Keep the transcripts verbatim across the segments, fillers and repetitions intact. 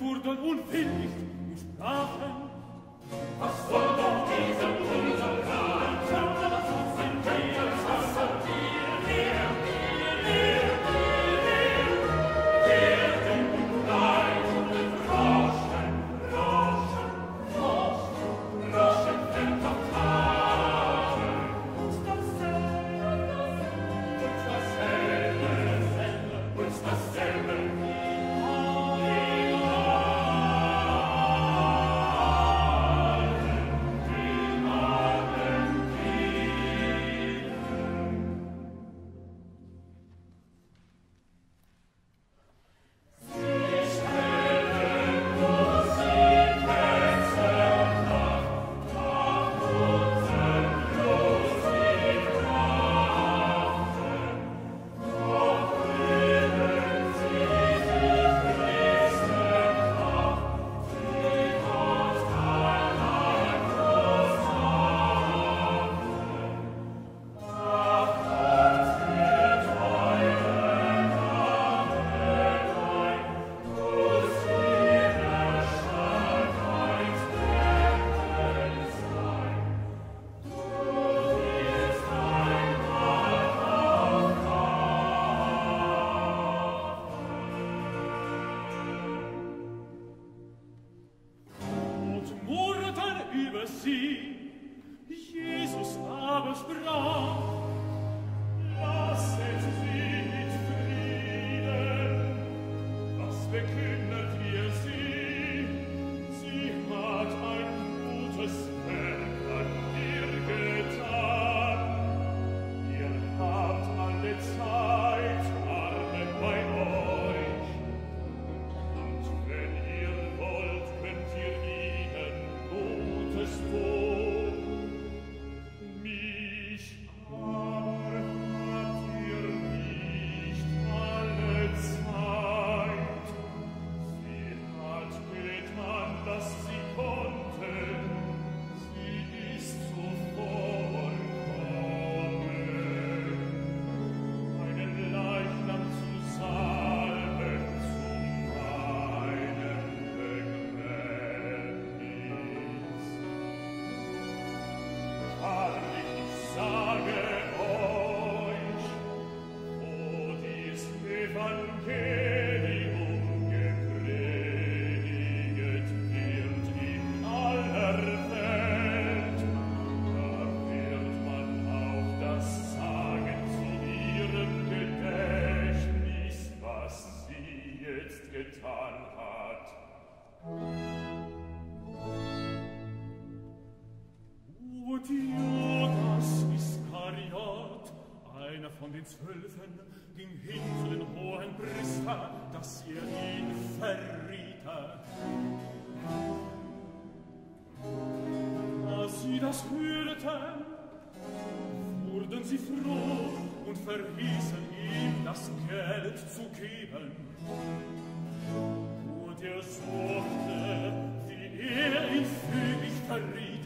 Furcht und Unfähig sprachen. Was soll doch dieser Unser Zwölfen ging hin zu den hohen Priester, dass ihr ihn verrietet. Als sie das hörten, wurden sie froh und verhießen ihm, das Geld zu geben. Und er sorgte, wie er ihn für mich verriet.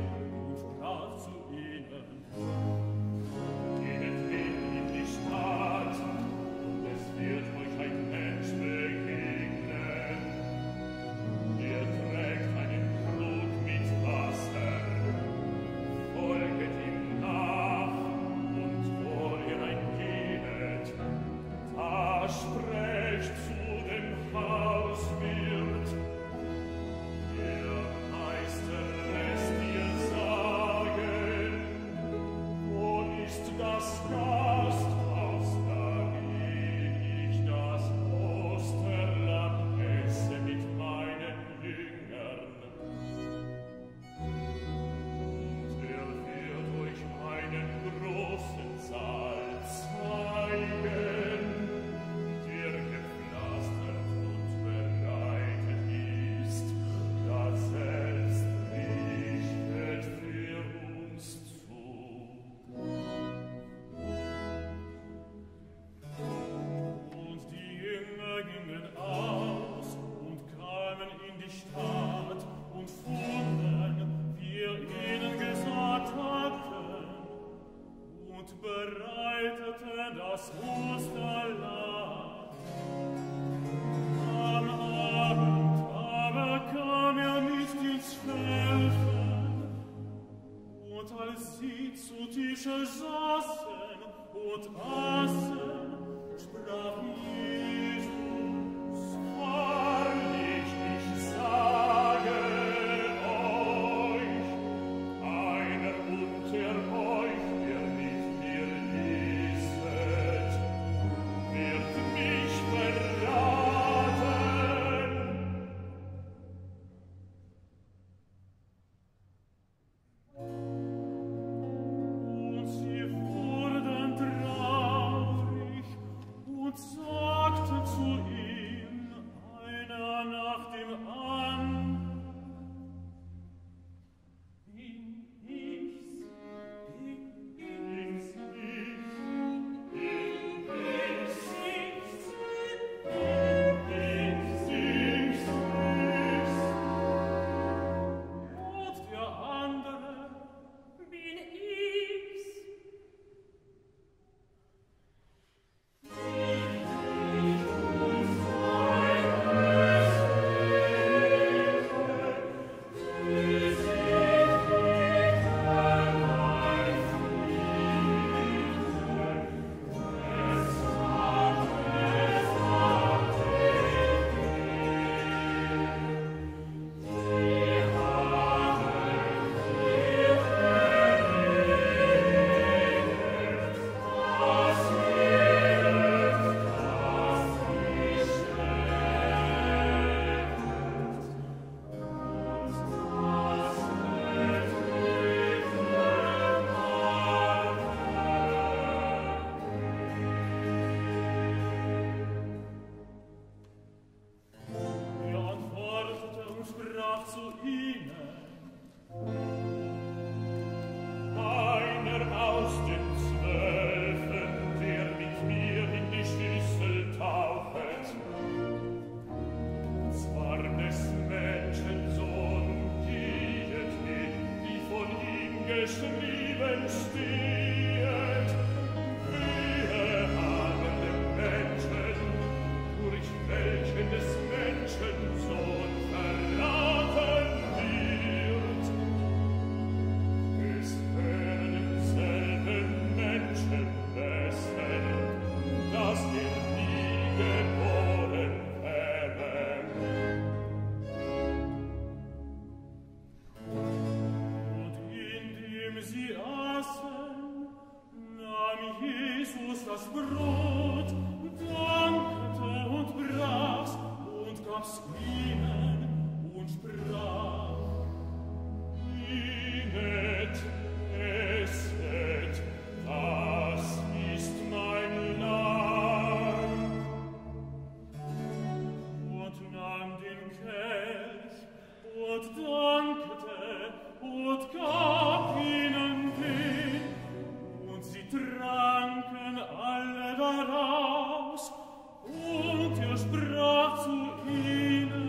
Sprach zu ihnen.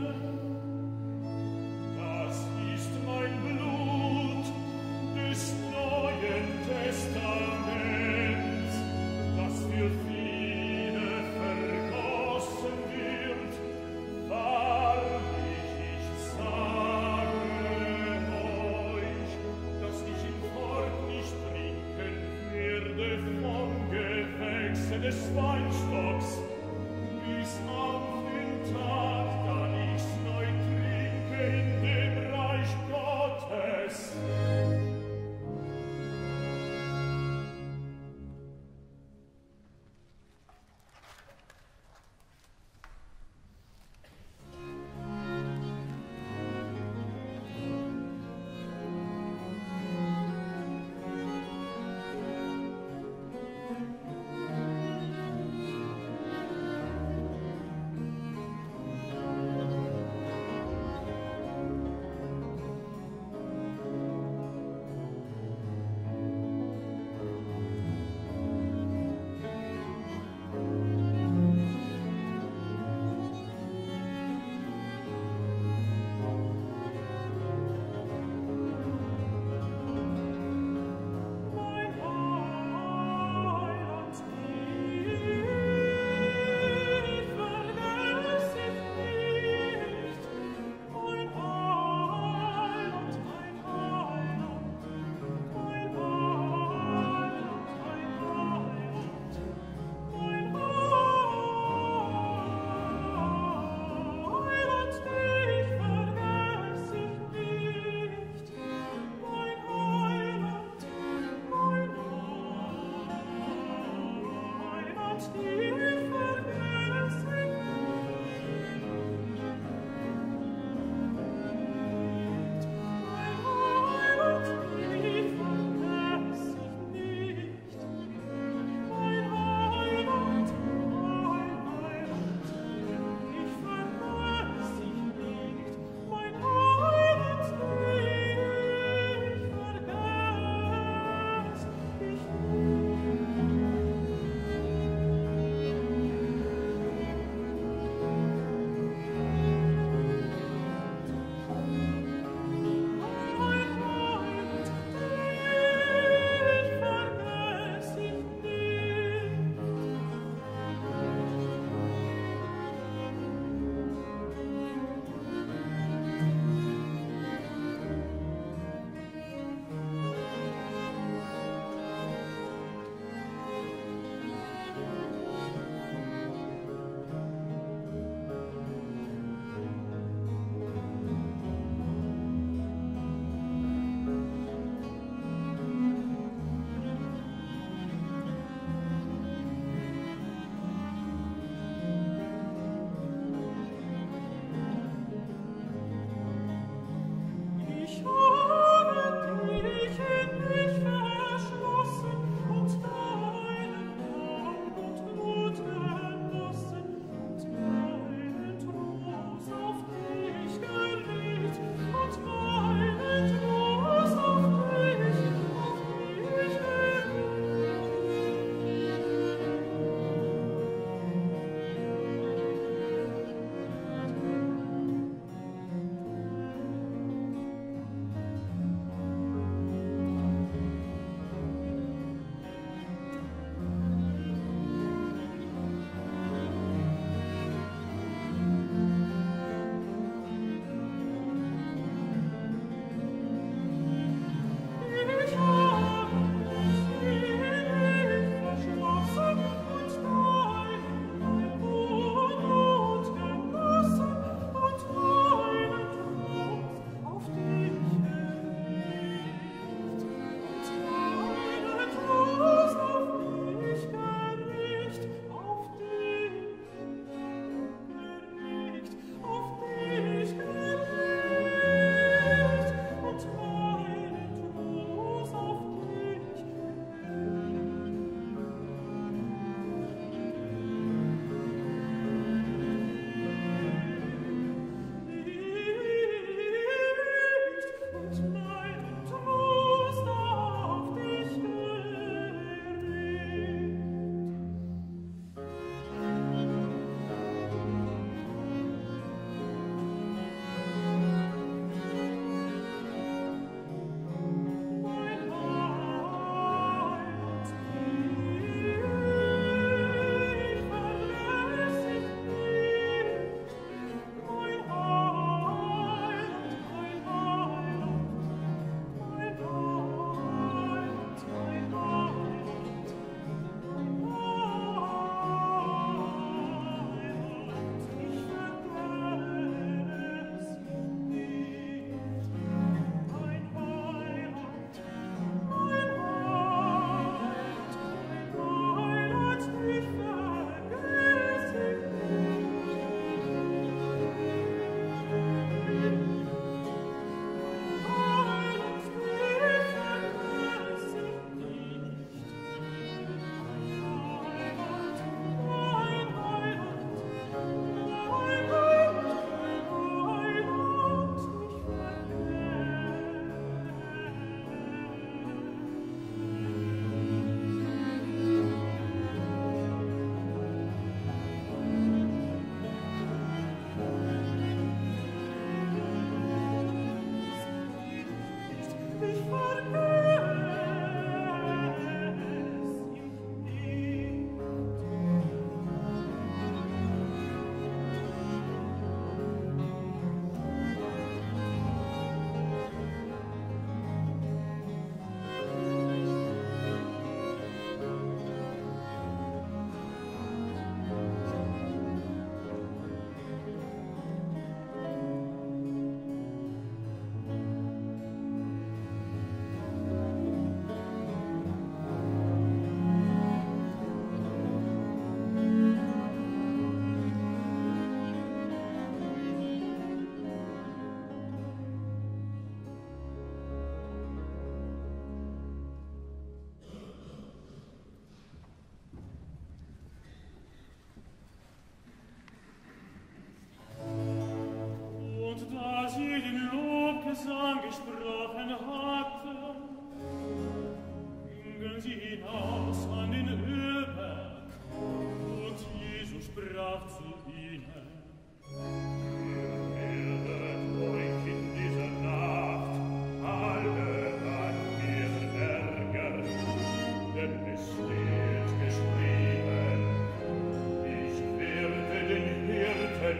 führt sie hinaus an den Ölberg, und Jesus sprach zu ihnen: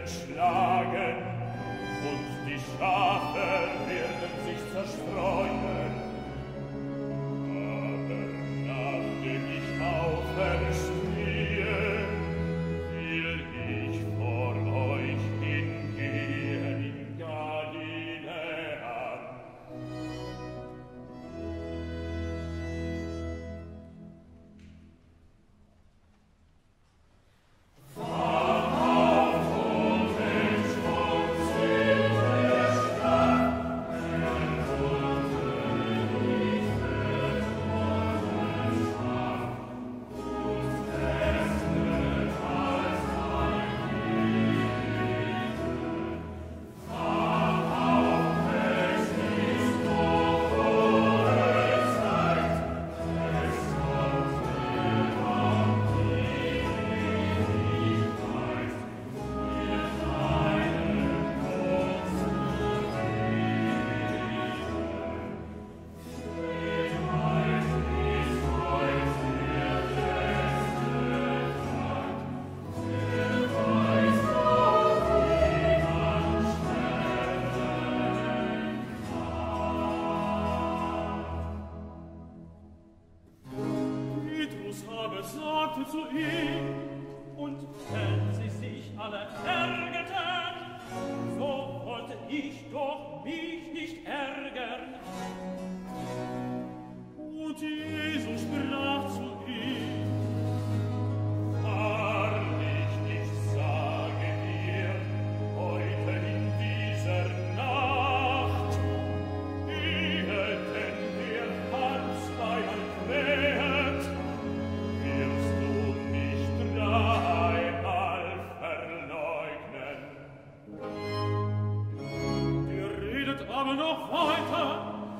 Schlagen, und die Schafe werden sich zerstreuen. Aber nachdem ich auferstehe, will ich vor euch hingehen in Galiläa. Sagte zu ihm, und wenn sie sich alle ärgerten, so wollte ich doch mich nicht ärgern. Und Jesus sprach zu ihm: Wahrlich, ich sage dir, heute in dieser Nacht, ehe denn der Hans deinen Krähen, aber noch weiter.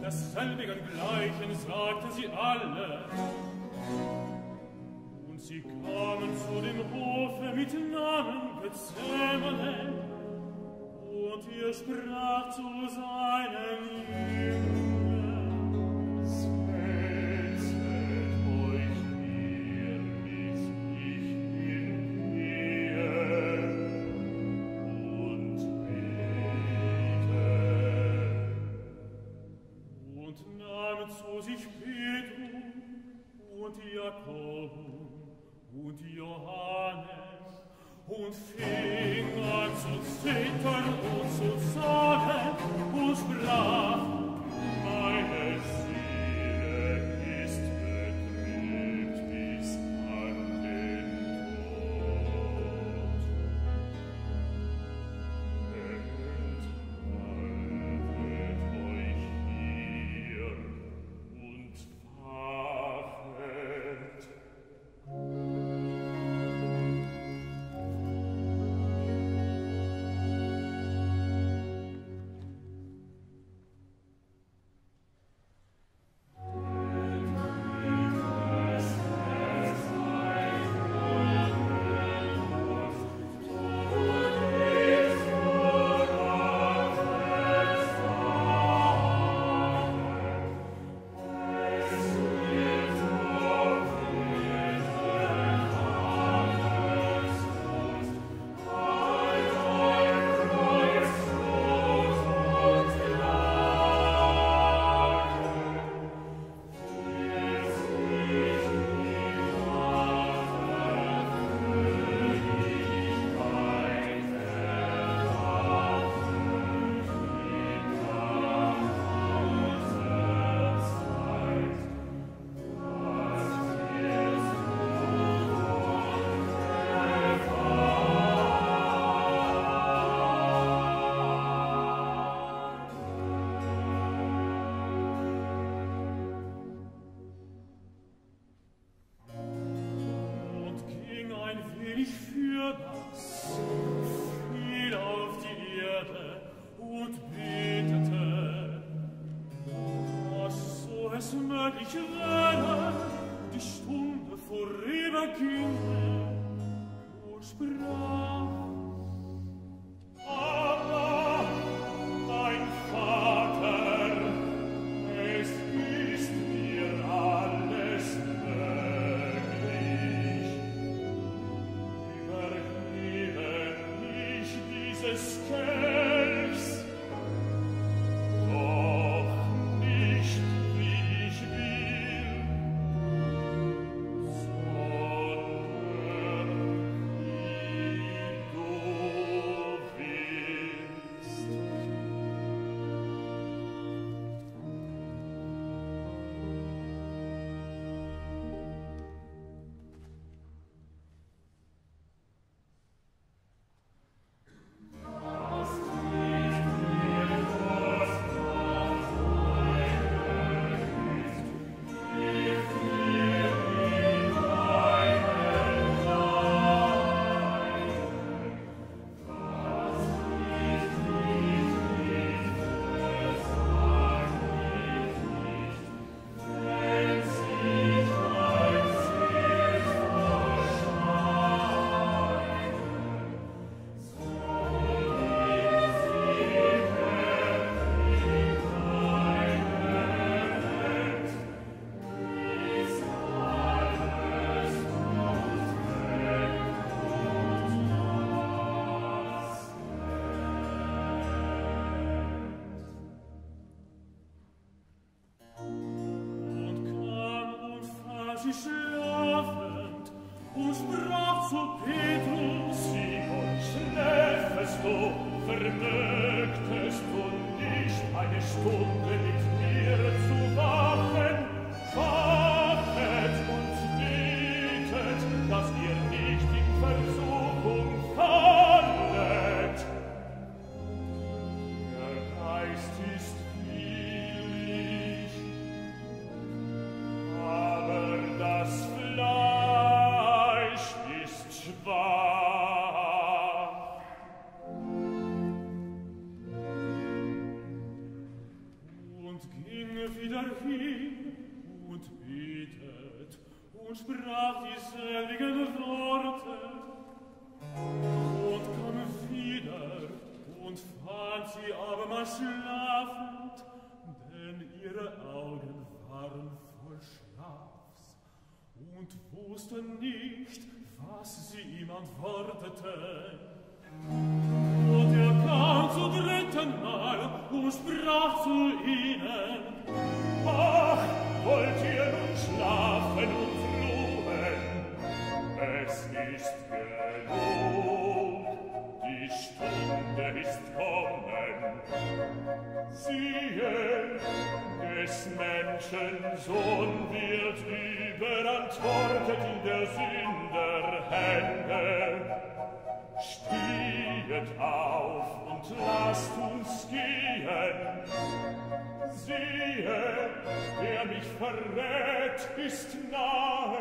Dasselbe und Gleichen sagten sie alle, und sie kamen zu dem Hofe mit Namen Gethsemane, und er sprach zu seinen Jüngern: Und fing an zu zittern und zu sagen und sprach: Meine Seele ist betrübt bis an den Tod. Enthaltet euch hier und wachet. Amen. sie schlafend und sprach zu Petrus: Simon, schläfest du? Vermögtest du nicht, eine Stunde mit mir zu wachen? Wachet und betet, dass ihr nicht in Versuchung fallet. Der Geist ist willig, aber das Fleisch ist schwach. Und sprach dieselbigen Worte, und kam wieder, und fand sie abermals schlafend, denn ihre Augen waren voll Schlafs, und wussten nicht, was sie ihm antworteten. Und er kam zum dritten Mal und sprach zu ihnen: Ach, wollt ihr nun schlafen und es ist genug, die Stunde ist kommen. Siehe, des Menschen Sohn wird überantwortet in der Sünder Hände. Stehet auf und lasst uns gehen. Siehe, wer mich verrät, ist nahe.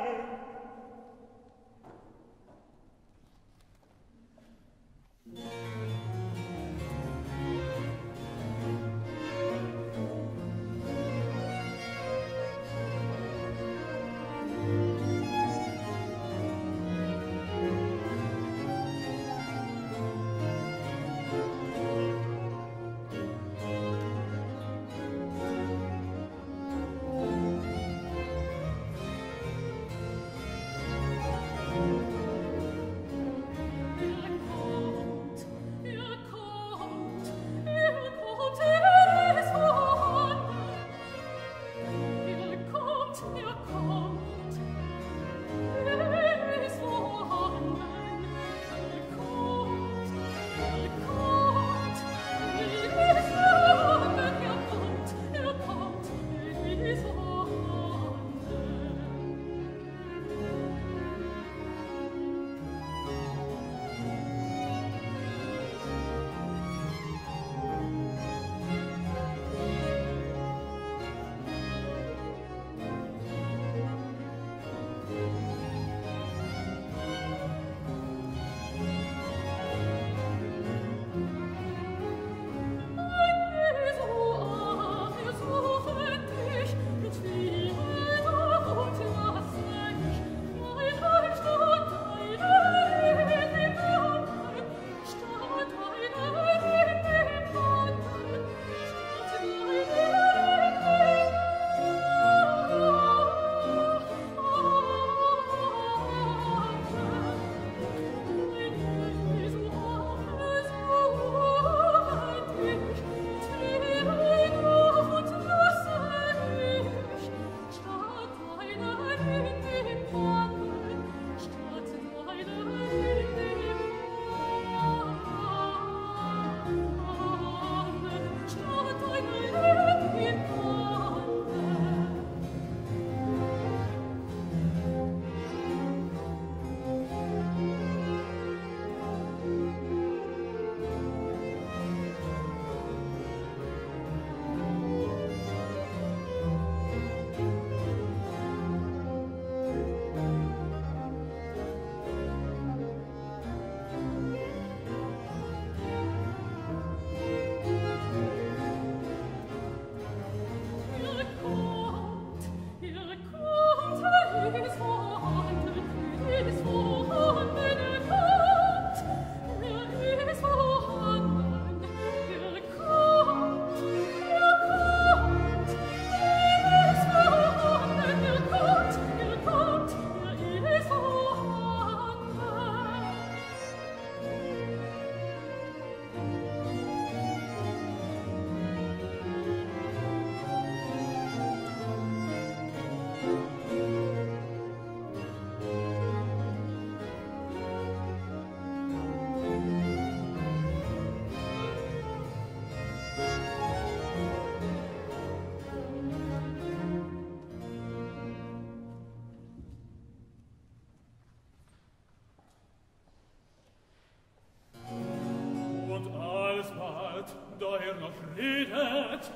redet,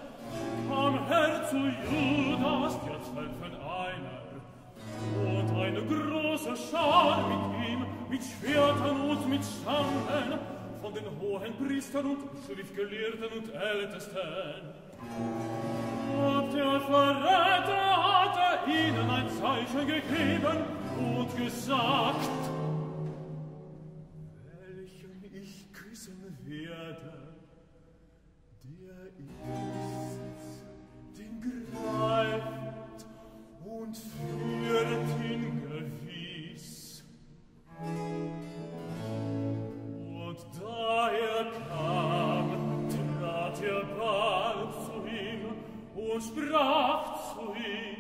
kam Herr zu Judas, jetzt helfen einer, und eine große Schar mit ihm, mit Schwertern und mit Stangen, von den hohen Priestern und Schriftgelehrten und Ältesten. Und der Verräter hatte ihnen ein Zeichen gegeben und gesagt, welchen ich küssen werde, der ist, den greift und führt ihn gewiss. Und da er kam, trat er bald zu ihm und sprach zu ihm,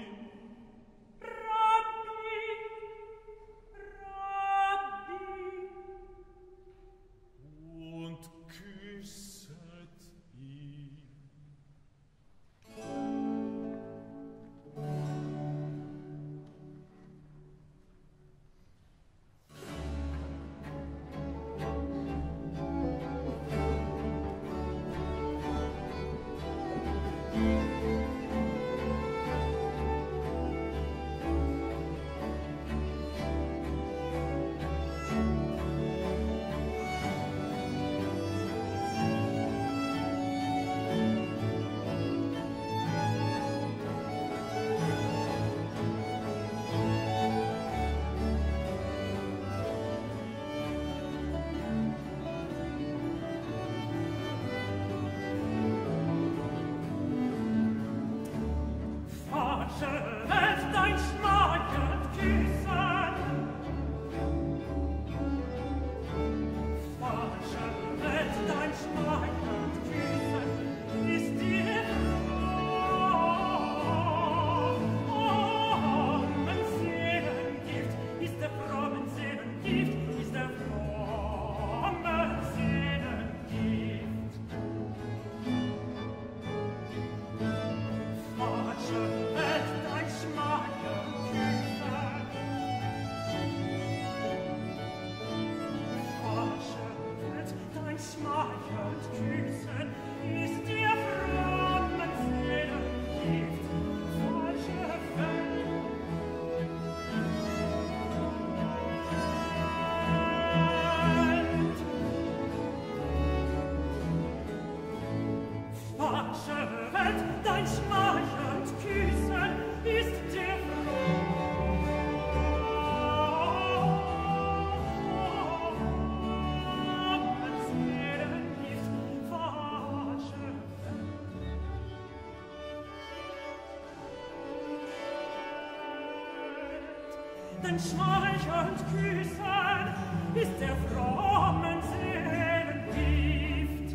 denn schmeichelnd küssen ist der frommen Seelen Gift.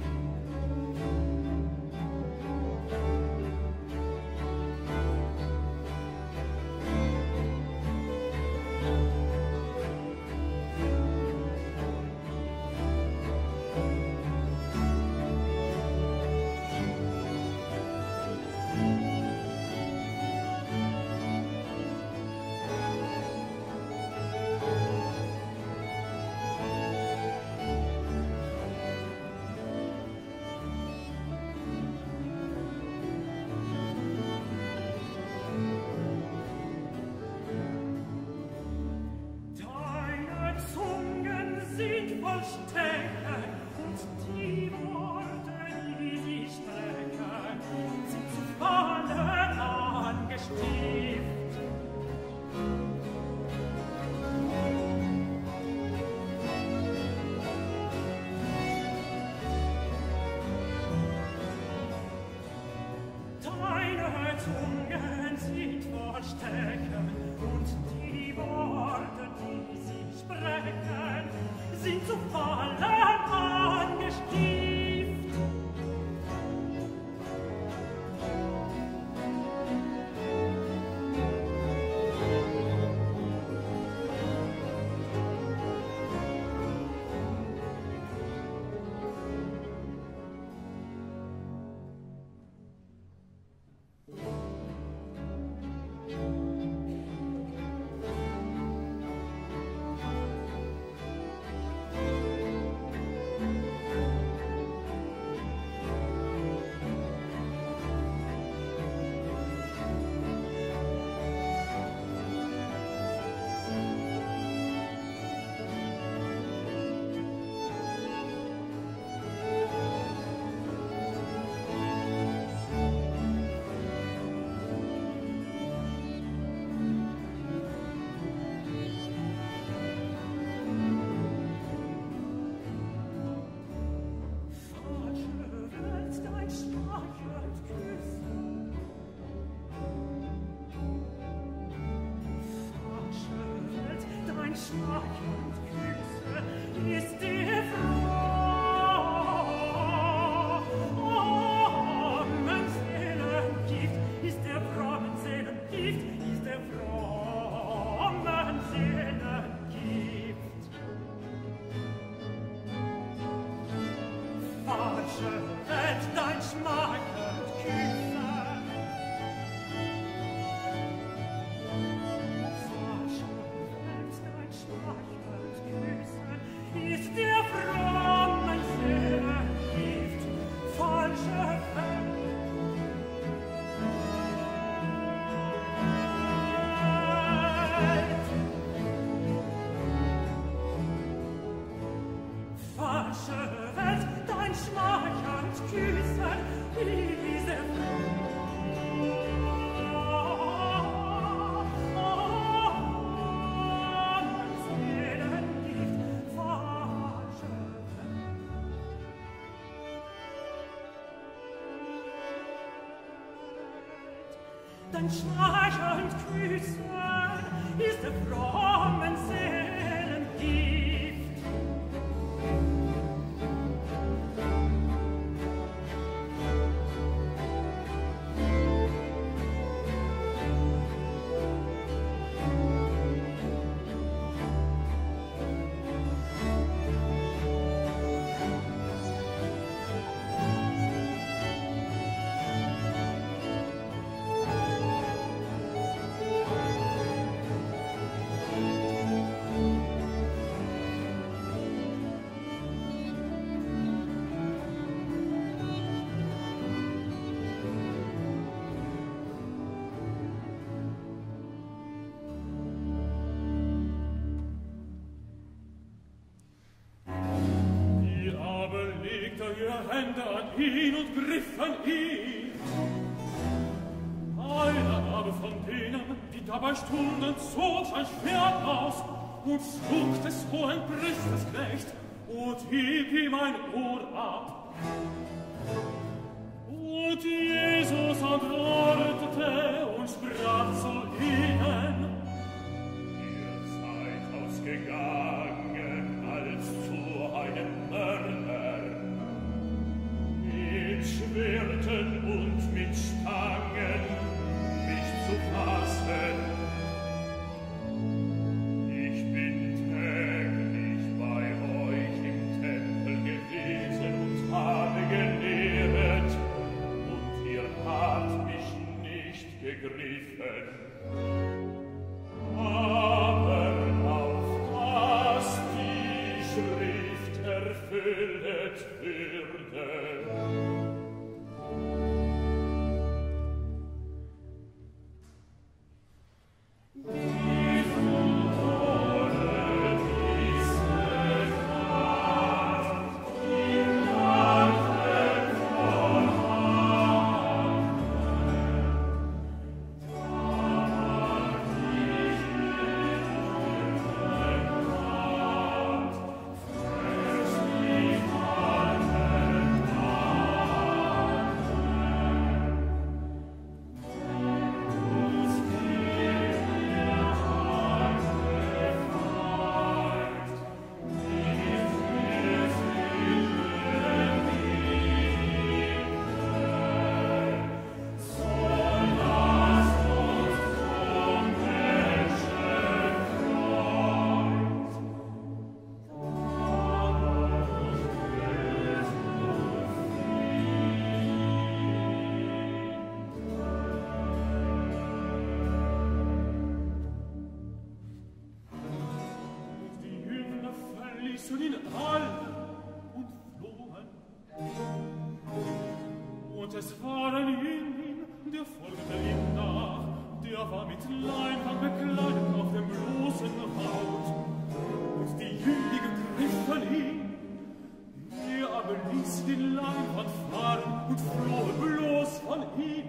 Dein schmeichelnd Küssen ist der frommen Seelen Gift. Ihre Hände an ihn und griff an ihn. Einer aber von denen, die dabei stunden, zog ein Schwert aus und schlug des hohen Priesters Knecht und hieb ihm ein Ohr ab. Und Jesus antwortete und sprach zu ihnen: Ihr seid ausgegangen als zu einem Mörder, Schwerten und mit Stangen mich zu fassen. Ich bin täglich bei euch im Tempel gewesen und habe gelehrt, und ihr habt mich nicht gegriffen. Aber auf dass die Schrift erfüllet würde, zu den allen und flohen. Und es waren jenen, der folgte ihm nach, der war mit Leinwand bekleidet auf dem bloßen Haut. Und die Jünglinge griffen ihn, er aber ließ den Leinwand fahren und floh bloß von ihnen.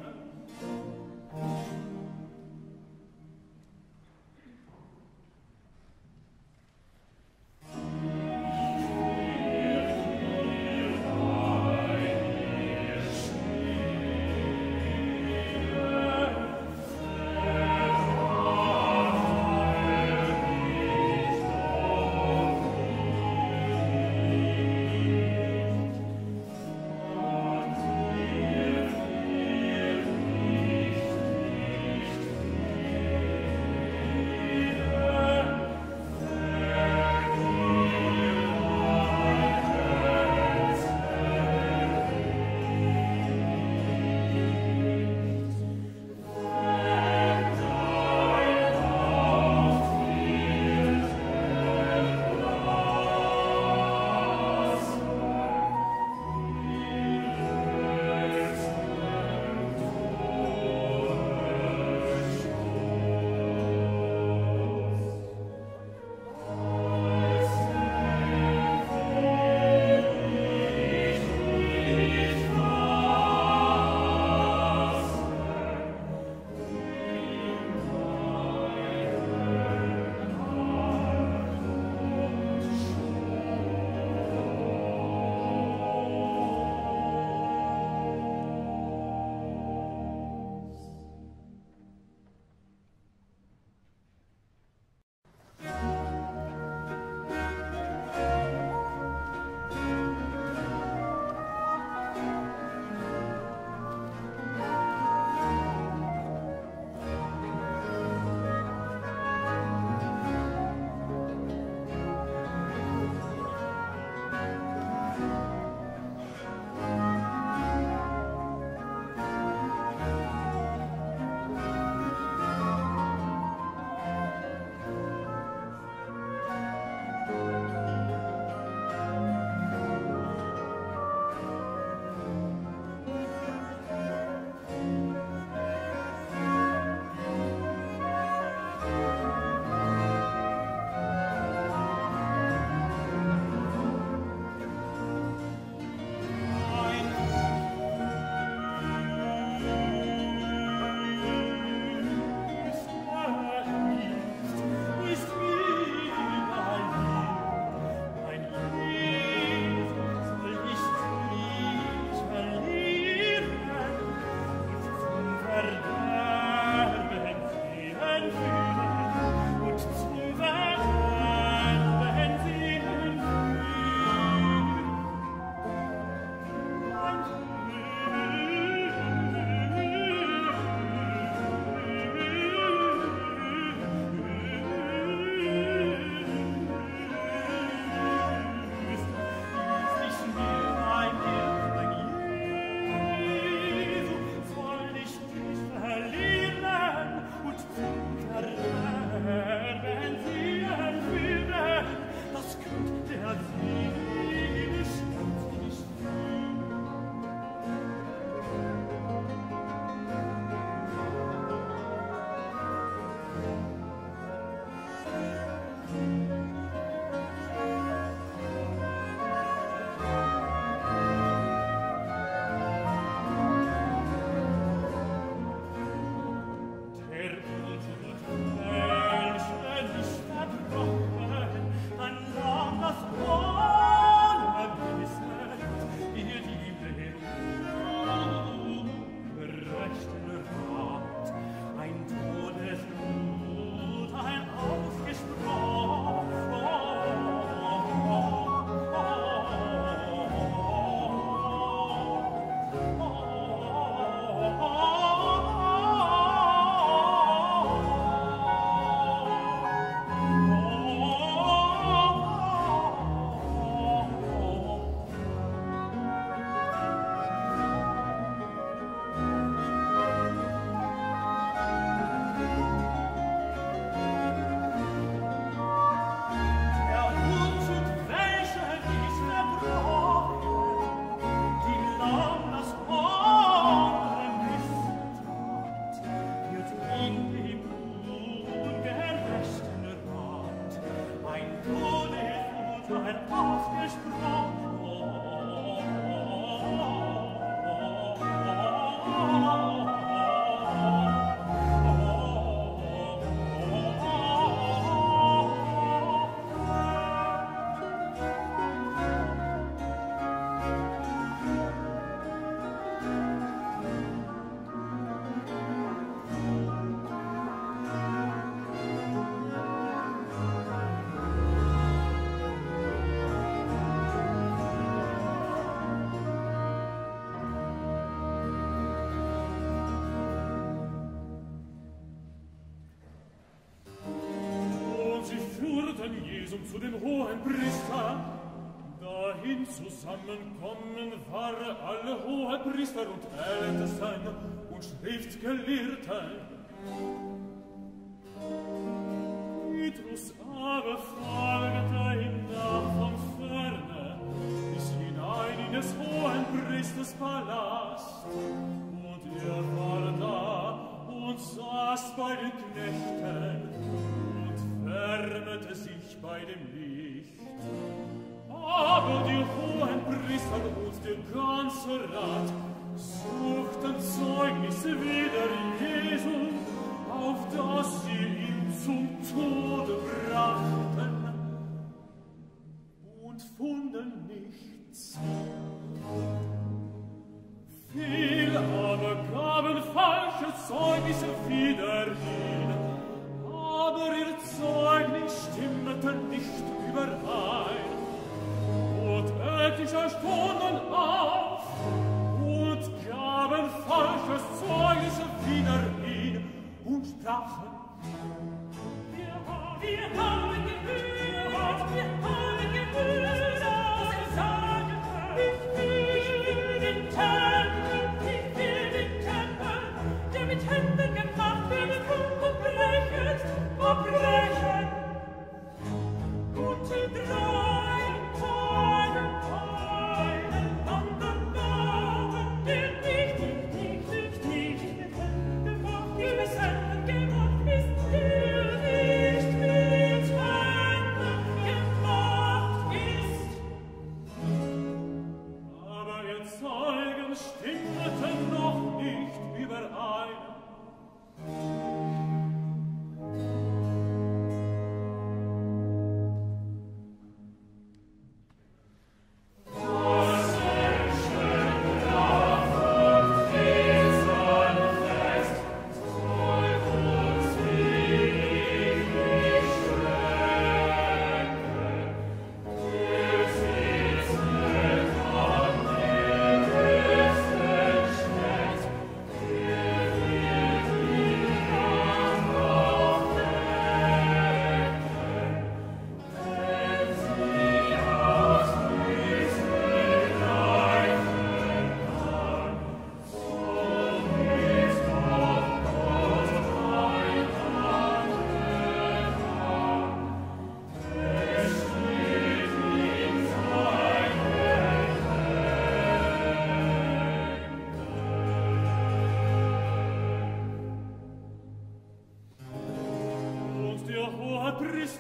Lesung zu dem hohen Priester. Dahin zusammenkommen waren alle hohe Priester und Ältesten und Schriftgelehrten. Petrus aber folgte ihm nach von ferne bis hinein in des hohen Priesters Palast. Und er war da und saß bei den Knechten und wärmete sich bei dem Licht. Aber die hohen Priester und der ganze Rat suchten Zeugnisse wider Jesu, auf das sie ihn zum Tode brachten, und fanden nichts. Viel aber gaben falsche Zeugnisse wider ihn, aber ihr Zeugnis stimmte nicht überein. Und etliche stunden auf und gaben falsches Zeugnis wider ihn und sprachen: Wir haben, wir haben gehört, wir haben gehört, dass er sagen wird: Ich will den Tempel, ich will den Tempel, der mit Händen gemacht wird, verbrechen, verbrechen. Und in drei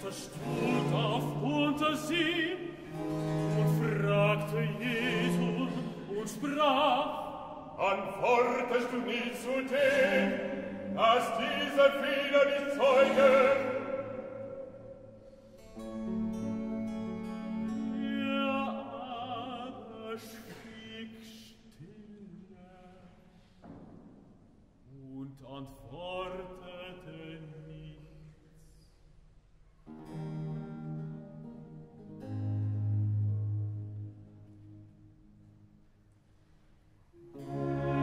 stund auf unter sie und fragte Jesus und sprach: Antwortest du nie zu dem, dass diese viele nicht zeugen? Er aber schwieg stille und antwortete nicht.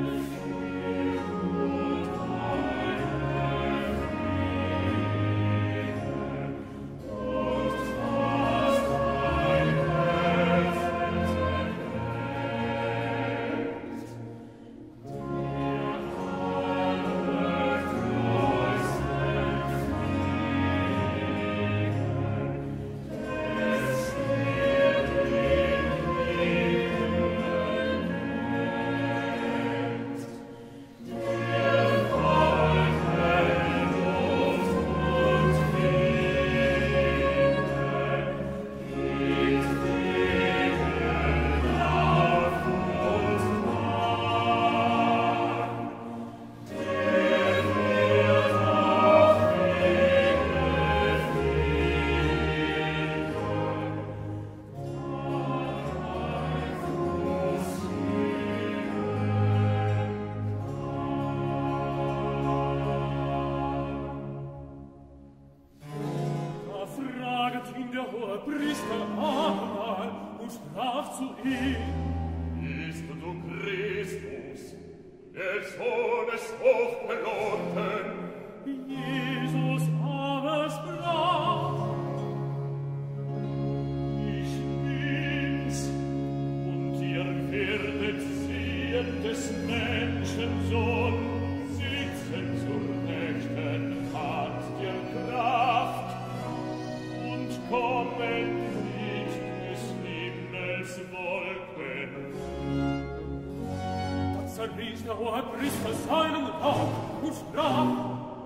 Jesus aber sprach: der hohe Priester seinen Tod und Straf.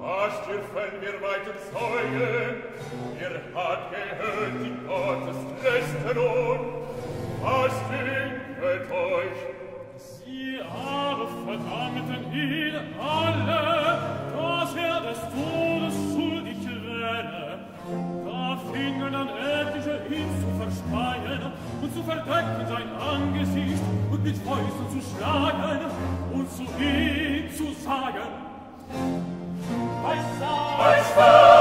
Was dürfen wir weiter zeugen? Ihr habt gehört die Gotteslästerung. Was dünket euch? Sie aber verdammten ihn alle, dass er des Todes schuldig wäre. Da fingen an etliche ihn zu verspeien und zu verdecken sein Angesicht und mit Fäusten zu schlagen und zu ihm zu sagen: Weiß war, weiß war,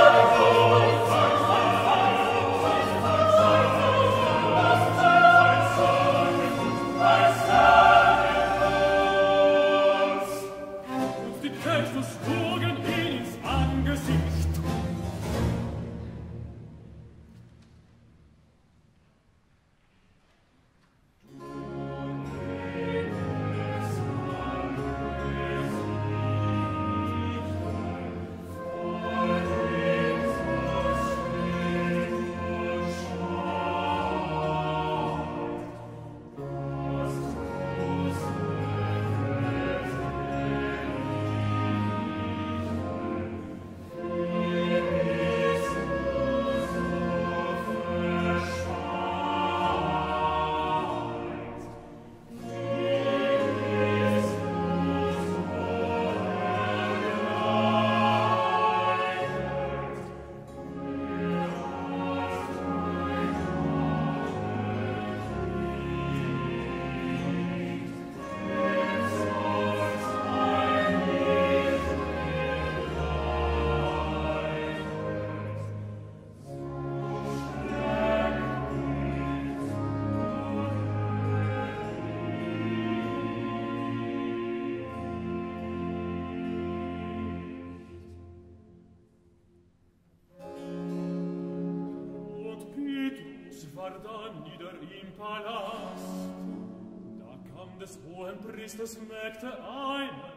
des hohen Priesters merkte einer,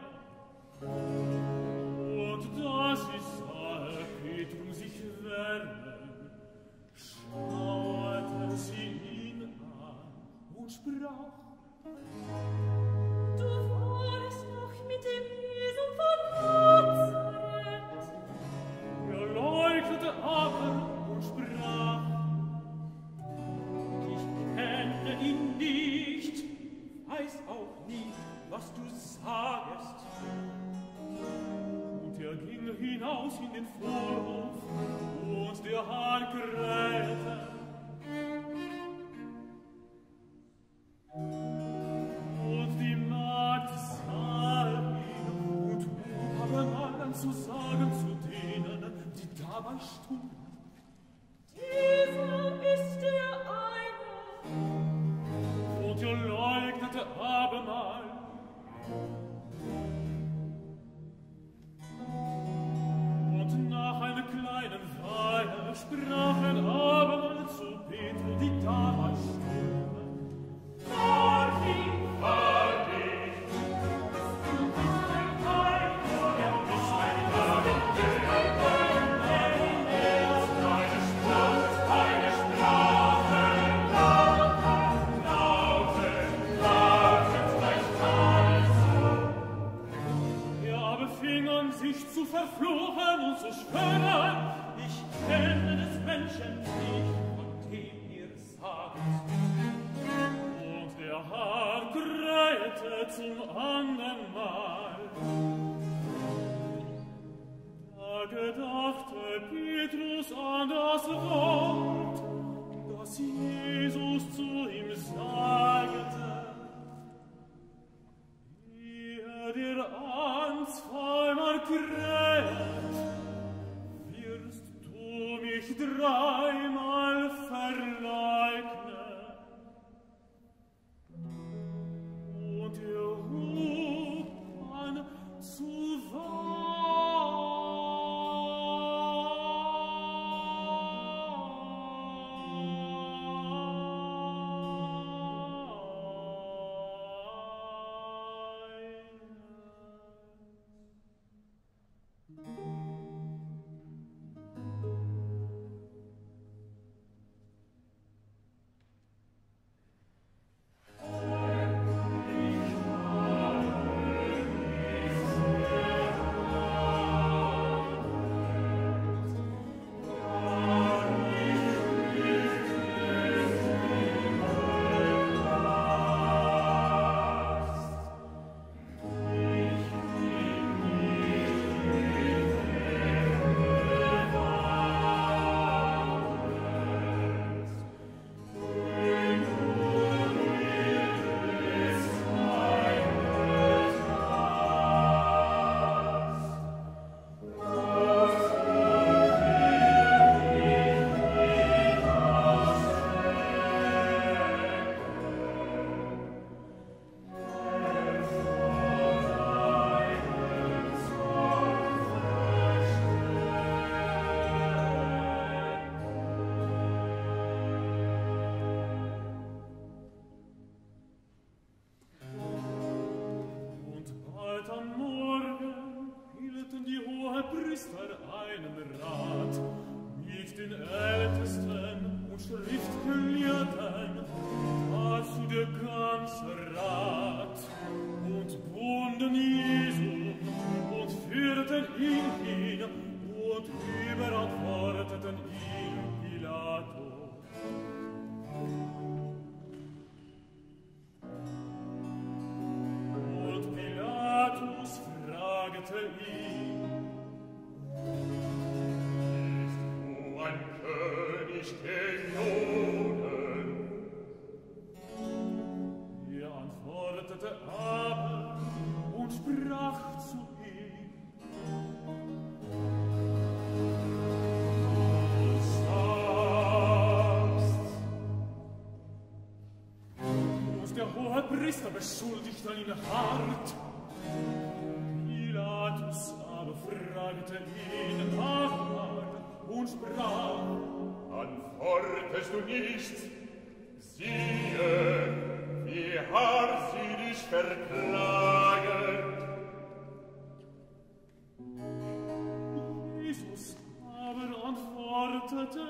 und da sie sahe Petrum sich wärmen, schaute sie ihn an und sprach: Du warst noch mit dem Jesu von Nazareth. Er leugnete aber und sprach: Ich kenne ihn nicht, weiß auch nicht, was du sagst. Und er ging hinaus in den Vorhof, und der Hahn krähte. Und die Magd sah ihn und hub am anderen zu sagen zu denen, die dabei stunden: Dieser ist der eine. Und er leugnete abermal. Und nach einer kleinen Weile sprachen abermal zu Petrus, die damals stunden: Fahr dich, fahr dich, du bist ein Teil, er bist ein Teil, er sich zu verfluchen und zu schwören: Ich kenne des Menschen nicht, von dem ihr sagt. Und der Hahn krähte zum andern Mal. Da gedachte Petrus an das Wort, das Jesus zu ihm sagte: Der ans vollmer Kräht, wirst du mich dreimal verleugnen. Und er hub an zu Priester einen Rat, mit den Ältesten und Schriftgelehrten, dazu der ganze Rat, und bonden Jesu und führten ihn hin, und überall warteten ihn Pilatus. Priester beschuldigt ihn hart. Pilatus aber fragte ihn hart und sprach: Antwortest du nicht? Siehe, wie hart sie dich verklagen. Jesus aber antwortete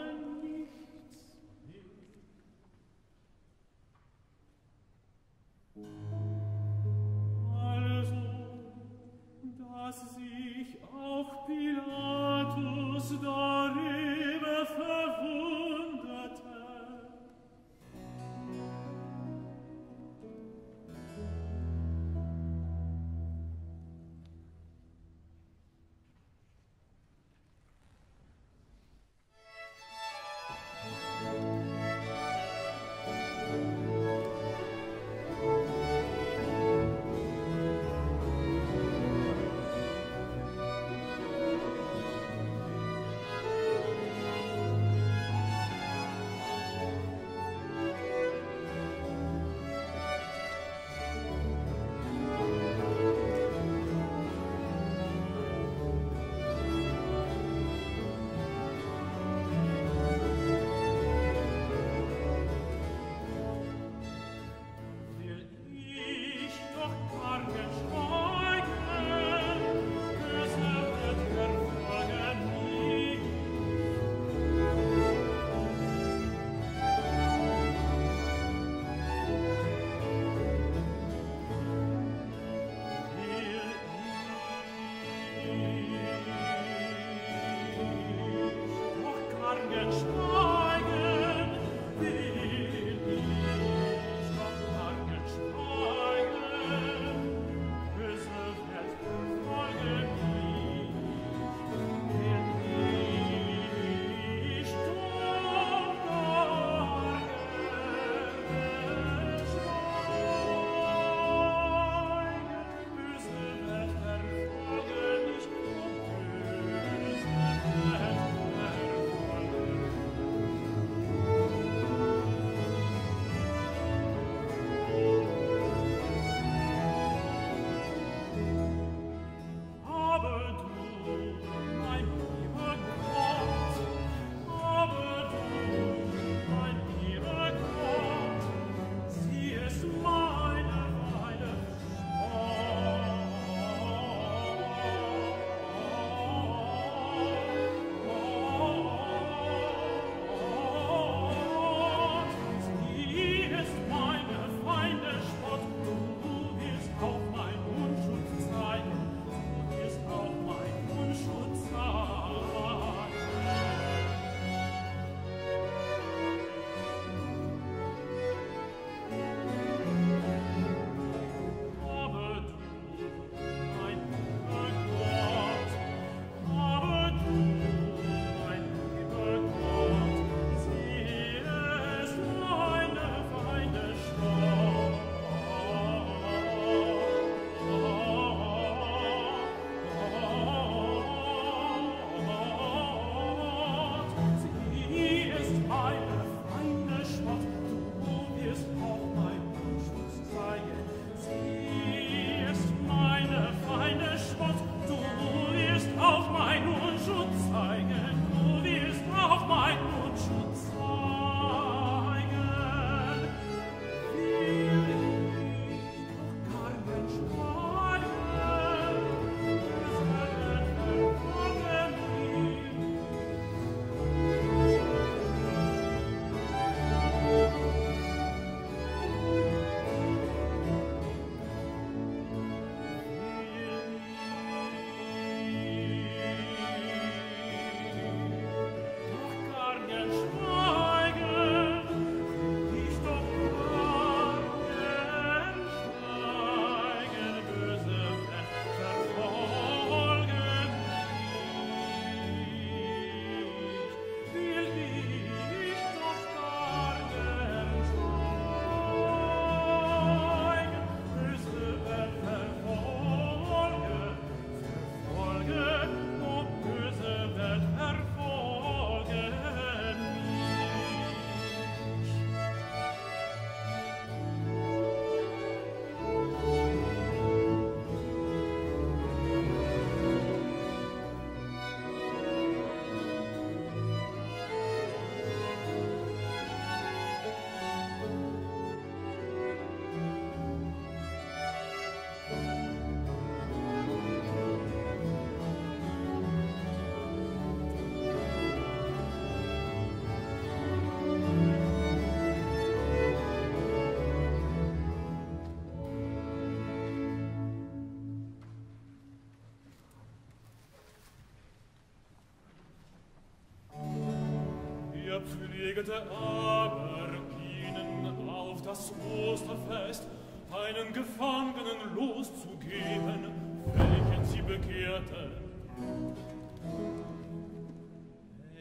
legte aber ihnen auf das Osterfest einen Gefangenen loszugeben, welchen sie begehrten.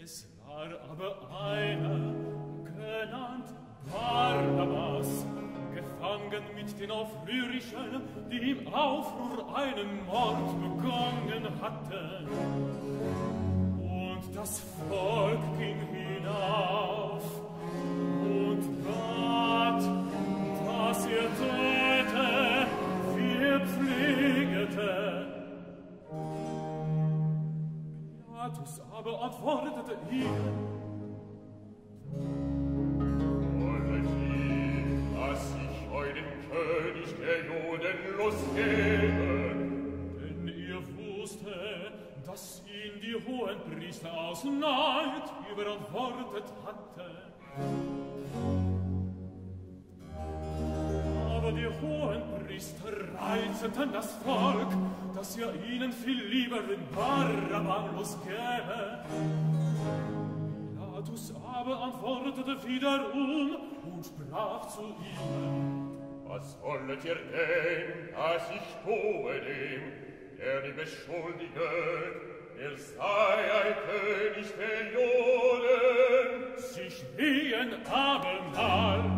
Es war aber einer, genannt Barnabas, gefangen mit den Aufrührischen, die im Aufruhr einen Mord begangen hatten. Und das Volk ging hinauf und bat, dass er täte, wie er pflegete. Pilatus aber antwortete ihnen: Wollt ihr, dass ich euren König der Juden losgebe? Denn ihr wusstet, dass ihn die hohen Priester aus Neid überantwortet hatten. Aber die hohen Priester reizeten das Volk, dass er ihnen viel lieber den Barabbas gäbe. Pilatus aber antwortete wiederum und sprach zu ihnen: Was wollet ihr denn, dass ich tue dem, der die Beschuldigung, er sei ein König der Juden? Sie schrien abermal: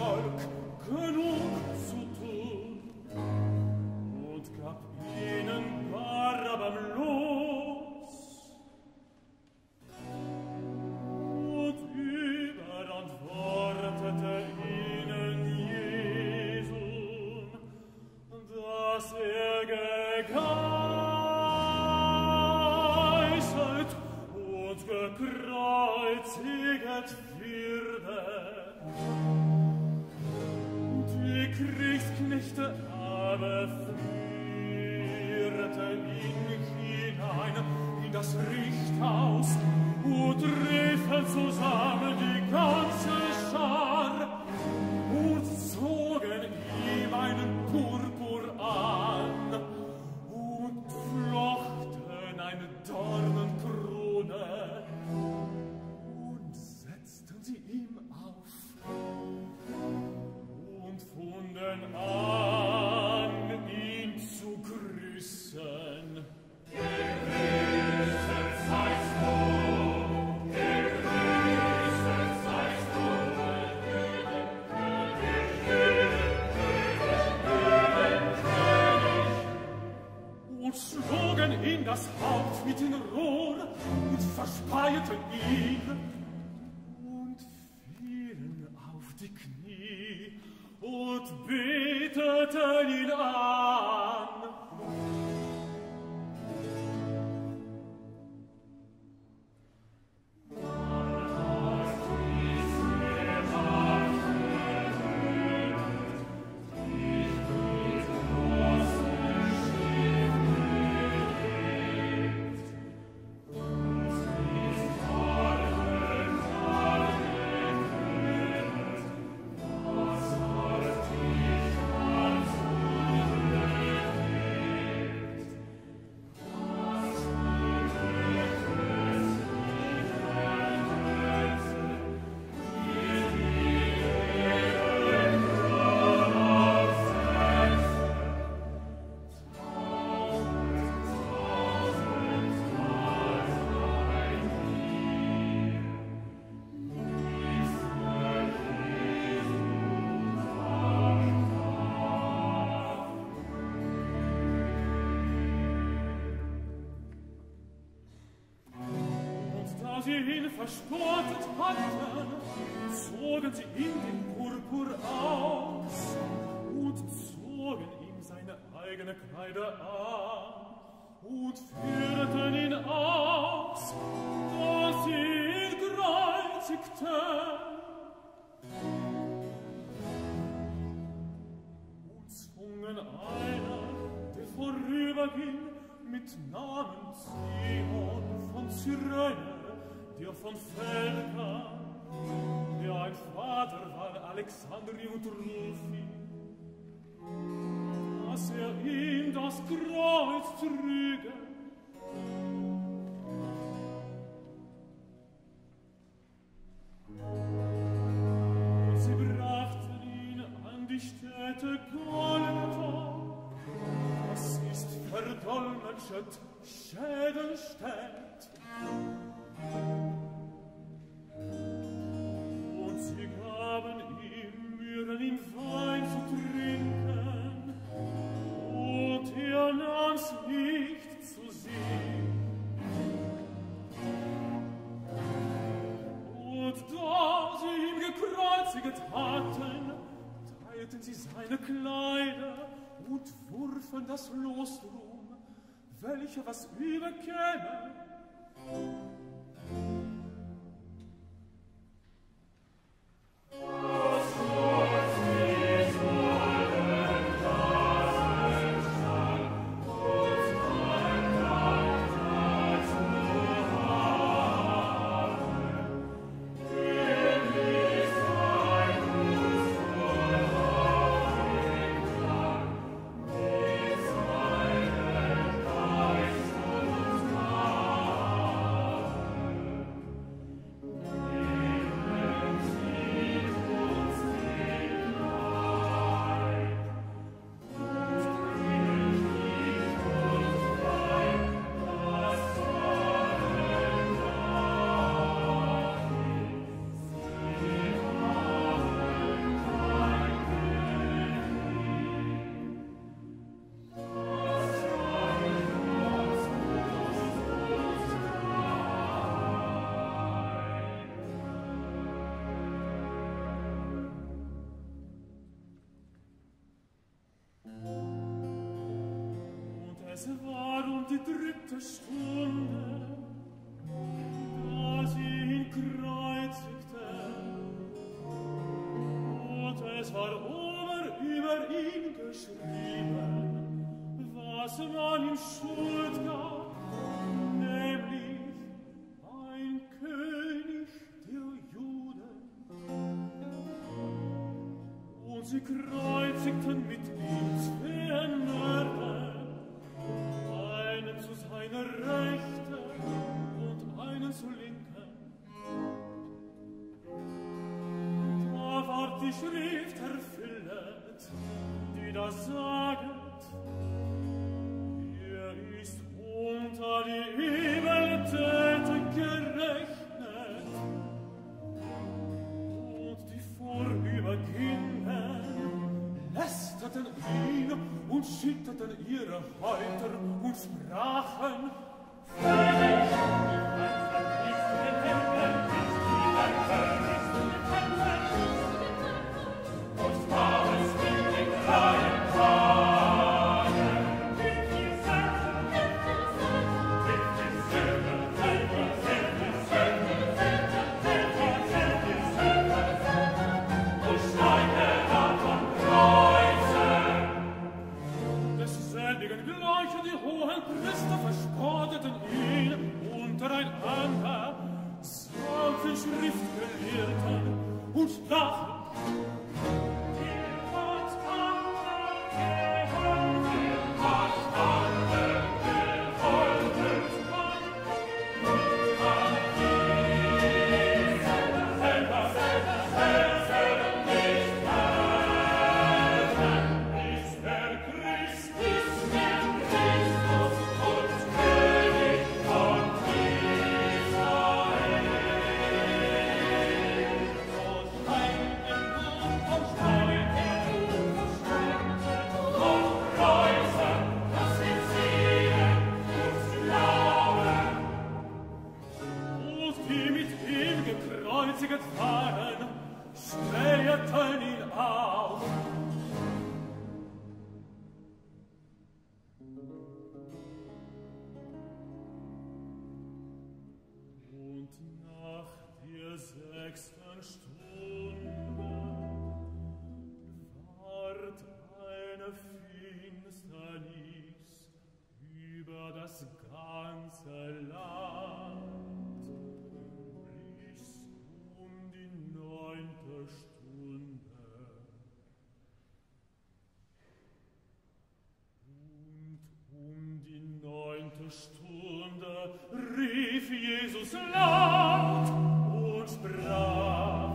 Volk genug zu tun und gab ihnen Parabam los. Und überantwortete ihnen Jesum, dass er gegeißelt und gekreuziget würde. Die Kriegsknechte aber führten ihn hinein in das Richthaus und riefen zusammen die ganze Schar und zogen ihm einen Purpur an und flochten eine Dornenkrone und setzten sie ihm auf. Funden an, ihn zu grüßen. Gegrüßet seist du, gegrüßet seist du, König, König, König, König, König. Und schlugen ihm das Haupt mit den Rohr und verspeierten ihn und fielen auf die Knie. Und beteten ihn an. Sie ihn verspottet hatten, zogen sie ihm den Purpur aus und zogen ihm seine eigene Kleider an und führten ihn aus, dass sie ihn kreuzigten. Und zwungen einer, der vorüberging, mit Namen Zion von Cyrene, der von Felka, der ein Vater war Alexandri und Rufi, dass er ihm das Kreuz trüge. Und sie brachten ihn an die Stätte Golgatha, das ist verdolmetschet Schädelstädt. Und sie gaben ihm Myrrhen in Wein zu trinken, und er nahm's nicht zu sich. Und da sie ihn gekreuziget hatten, teilten sie seine Kleider und wurfen das Los drum, welcher was überkäme. die dritte Stunde, da sie ihn kreuzigten, und es war oben über ihn geschrieben, was man ihm schuld gab, nämlich ein König der Juden. Und sie kreuzigten mit ihm zwei Mörder, einen zu seiner Rechten und einen zu Linken. Da ward die Schrift erfüllet, die da saget, er ist unter die Übeltäter gerechnet. Und die vorübergingen, lästerten ihn und schütteten ihre Häupter und sprachen: Freilich, und war es mit den kleinen Tagen, mit den Söhnen, mit den Söhnen, mit den Söhnen, mit den Söhnen, und Steine hat man gleich die hohen Priester verspotteten ihn untereinander, samt den Schriftgelehrten und lachten. Stunde rief Jesus laut und sprach: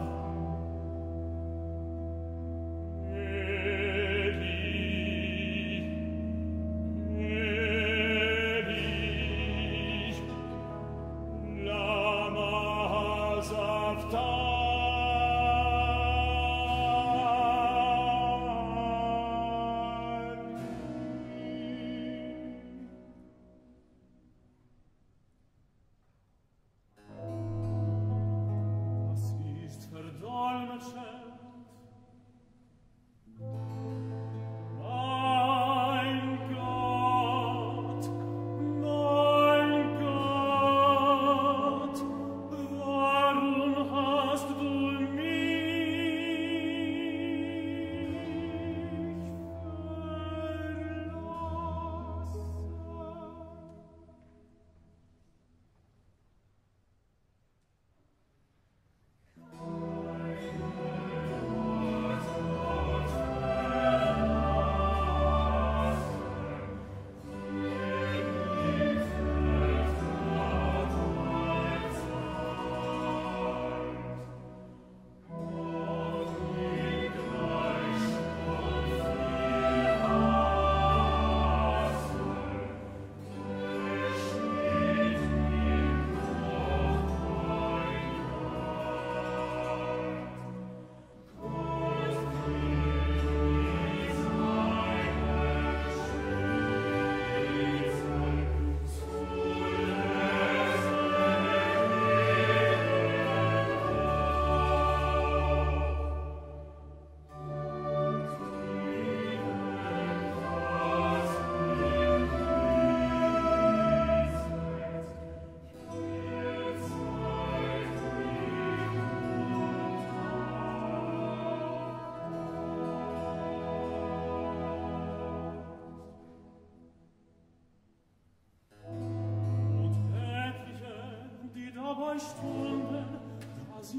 Eli, Eli, lama sabachthani.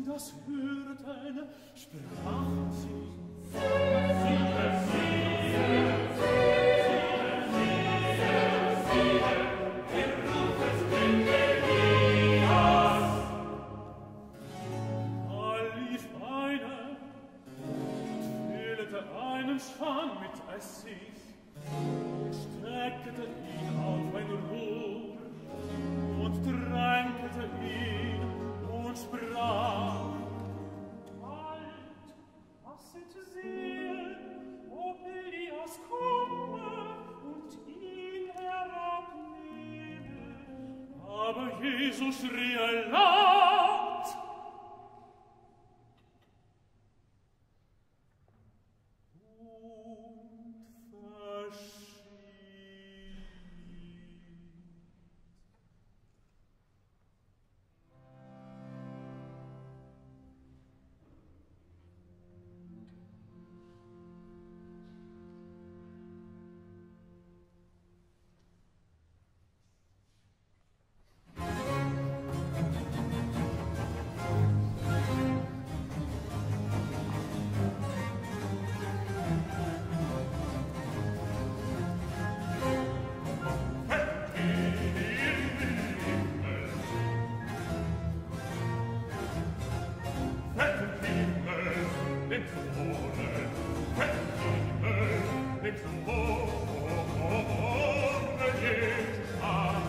das hörten, sprach sie. Einen Schwamm mit Essig und streckte ihn auf ein Rohr und tränkte ihn und sprach: Halt, lasset sehen, ob Elias komme und ihn herabnehme. Aber Jesus schrie ein laut. Sprach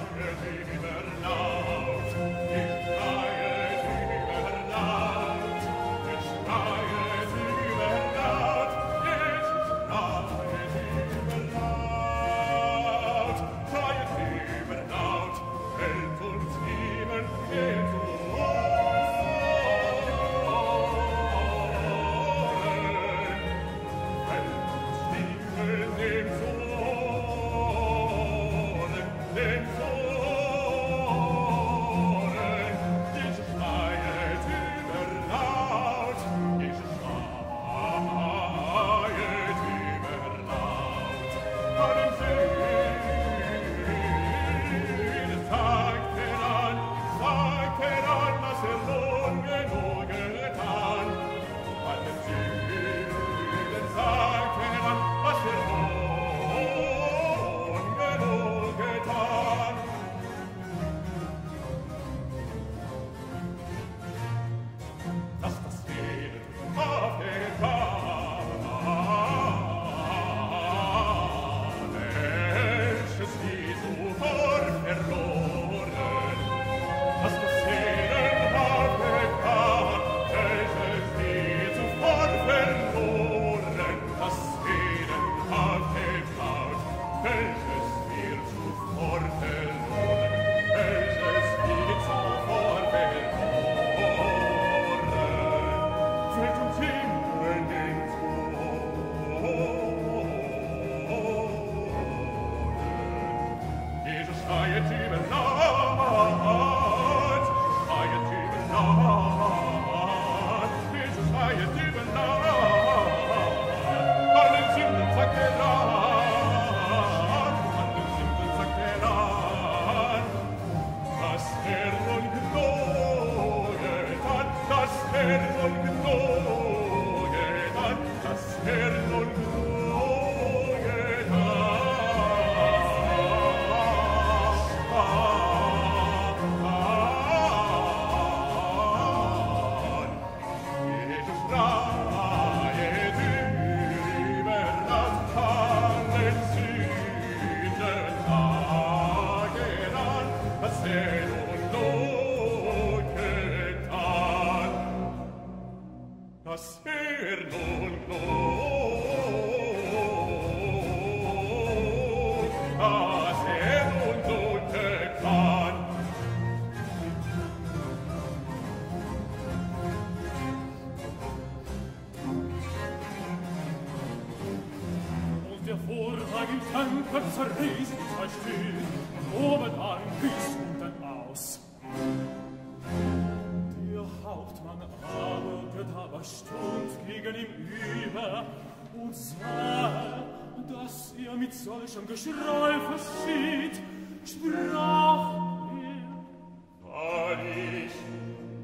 er, weil ich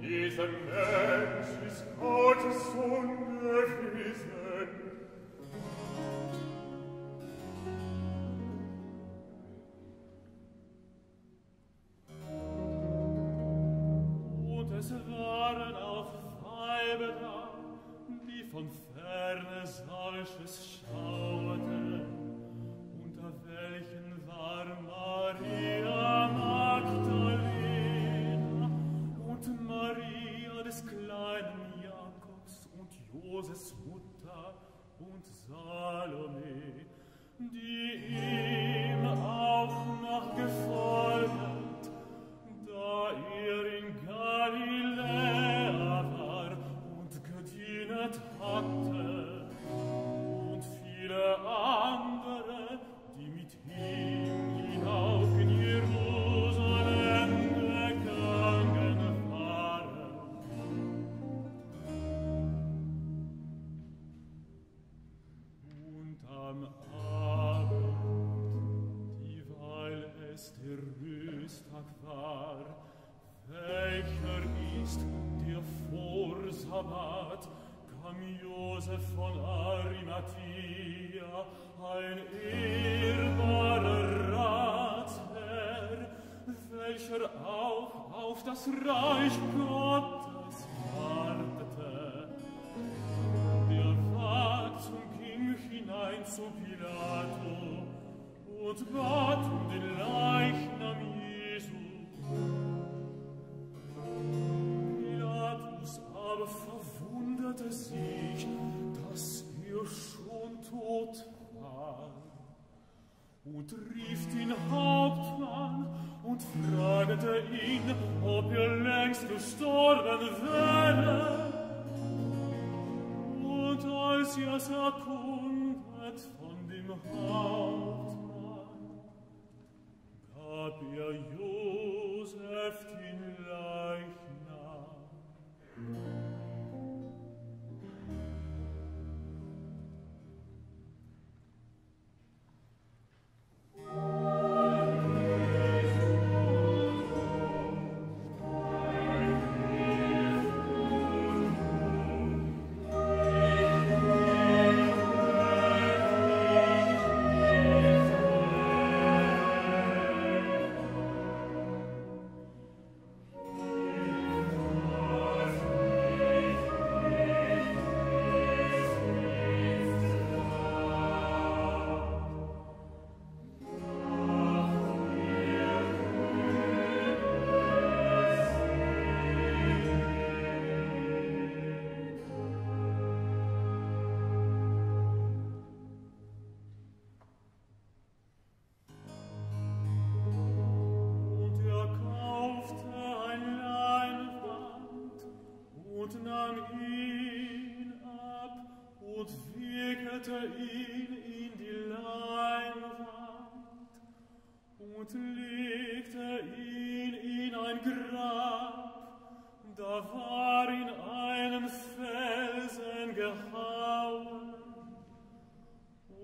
diesen Menschen ferne solches schaute, unter welchen war Maria Magdalena und Maria des kleinen Jakobs und Josefs Mutter und Salome, die ihm auch noch gefolgt, da ihr in Galiläa war und gedient hatte, und viele andere, die mit ihm hinauf in Jerusalem gegangen waren. Und am Abend, dieweil es der Rüsttag war, welcher ist der Vorsabbat, kam Josef von Arimathea, ein ehrbarer Ratsherr, welcher auch auf das Reich Gottes wartete. Der ward und ging hinein zu Pilato und bat um den Leichnam Jesu. Pilatus aber verwunderte sich, dass er schon tot war, und rief den Hauptmann und fragte ihn, ob er längst gestorben wäre. Und als er es erkundet von dem Hauptmann, gab er Josef den Leichnam.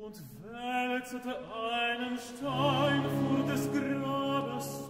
Und wälzte einen Stein vor des Grabes.